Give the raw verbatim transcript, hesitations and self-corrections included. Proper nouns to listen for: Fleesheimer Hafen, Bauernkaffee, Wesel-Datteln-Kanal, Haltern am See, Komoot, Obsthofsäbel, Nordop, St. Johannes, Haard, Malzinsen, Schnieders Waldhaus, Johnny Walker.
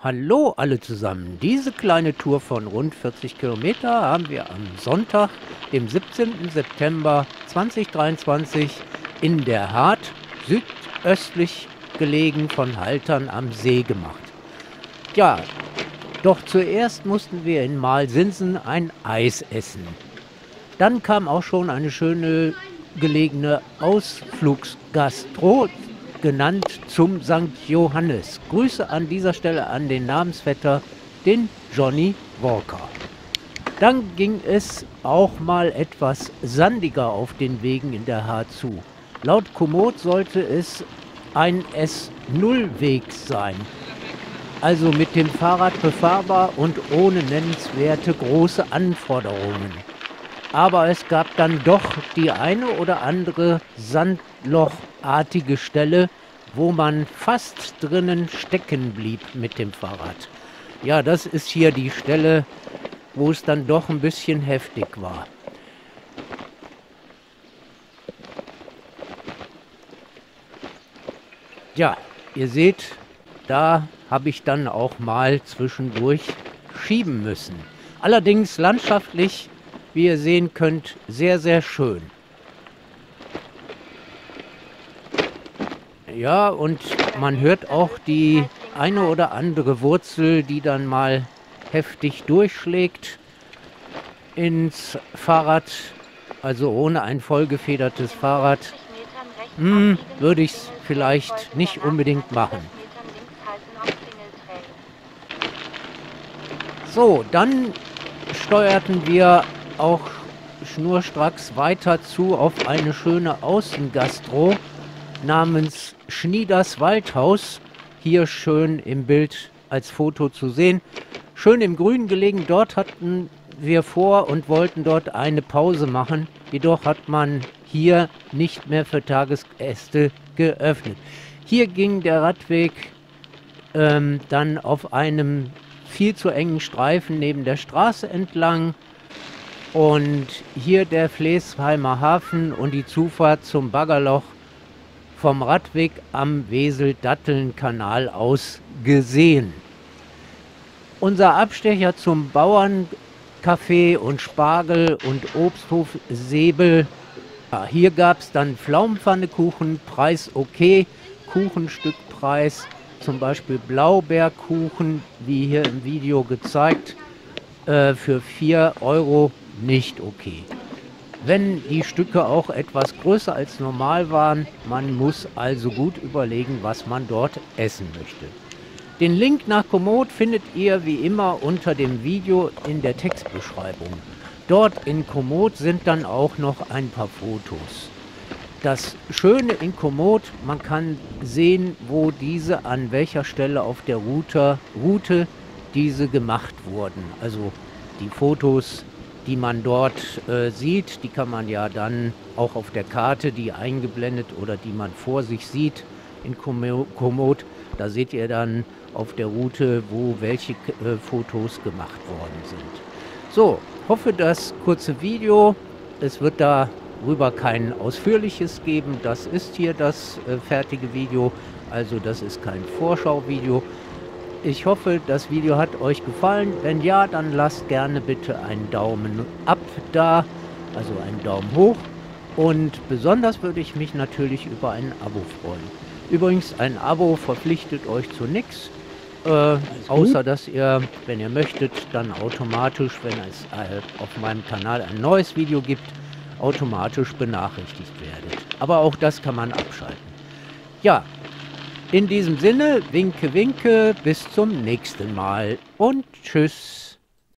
Hallo alle zusammen. Diese kleine Tour von rund vierzig Kilometer haben wir am Sonntag, dem siebzehnten September zweitausenddreiundzwanzig, in der Haard, südöstlich gelegen von Haltern am See gemacht. Ja, doch zuerst mussten wir in Malzinsen ein Eis essen. Dann kam auch schon eine schöne gelegene Ausflugsgastro, genannt zum Sankt Johannes. Grüße an dieser Stelle an den Namensvetter, den Johnny Walker. Dann ging es auch mal etwas sandiger auf den Wegen in der Haard zu. Laut Komoot sollte es ein S null Weg sein, also mit dem Fahrrad befahrbar und ohne nennenswerte große Anforderungen. Aber es gab dann doch die eine oder andere sandlochartige Stelle, wo man fast drinnen stecken blieb mit dem Fahrrad. Ja, das ist hier die Stelle, wo es dann doch ein bisschen heftig war. Ja, ihr seht, da habe ich dann auch mal zwischendurch schieben müssen. Allerdings landschaftlich, wie ihr sehen könnt, sehr, sehr schön. Ja, und man hört auch die eine oder andere Wurzel, die dann mal heftig durchschlägt ins Fahrrad. Also ohne ein vollgefedertes Fahrrad hm, würde ich es vielleicht nicht unbedingt machen. So, dann steuerten wir auch schnurstracks weiter zu auf eine schöne Außengastro namens Schnieders Waldhaus. Hier schön im Bild als Foto zu sehen. Schön im Grün gelegen. Dort hatten wir vor und wollten dort eine Pause machen. Jedoch hat man hier nicht mehr für Tagesgäste geöffnet. Hier ging der Radweg ähm, dann auf einem viel zu engen Streifen neben der Straße entlang. Und hier der Fleesheimer Hafen und die Zufahrt zum Baggerloch vom Radweg am Wesel-Datteln-Kanal aus gesehen. Unser Abstecher zum Bauernkaffee und Spargel und Obsthofsäbel. Ja, hier gab es dann Pflaumenpfannekuchen, Preis okay, Kuchenstückpreis, zum Beispiel Blaubeerkuchen, wie hier im Video gezeigt, äh, für vier Euro. Nicht okay. Wenn die Stücke auch etwas größer als normal waren, man muss also gut überlegen, was man dort essen möchte. Den Link nach Komoot findet ihr wie immer unter dem Video in der Textbeschreibung. Dort in Komoot sind dann auch noch ein paar Fotos. Das Schöne in Komoot, man kann sehen, wo diese an welcher Stelle auf der Route, Route diese gemacht wurden. Also die Fotos, die man dort äh, sieht, die kann man ja dann auch auf der Karte, die eingeblendet oder die man vor sich sieht in Komoot, da seht ihr dann auf der Route, wo welche äh, Fotos gemacht worden sind. So, hoffe das kurze Video, es wird darüber kein ausführliches geben, das ist hier das äh, fertige Video, also das ist kein Vorschauvideo. Ich hoffe, das Video hat euch gefallen. Wenn ja, dann lasst gerne bitte einen Daumen ab da, also einen Daumen hoch. Und besonders würde ich mich natürlich über ein Abo freuen. Übrigens, ein Abo verpflichtet euch zu nichts, äh, außer dass ihr, wenn ihr möchtet, dann automatisch, wenn es auf meinem Kanal ein neues Video gibt, automatisch benachrichtigt werdet. Aber auch das kann man abschalten. Ja. In diesem Sinne, winke, winke, bis zum nächsten Mal und tschüss.